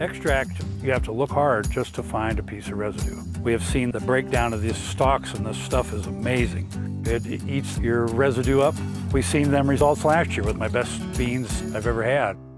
Extract, you have to look hard just to find a piece of residue. We have seen the breakdown of these stalks, and this stuff is amazing. It eats your residue up. We've seen them results last year with my best beans I've ever had.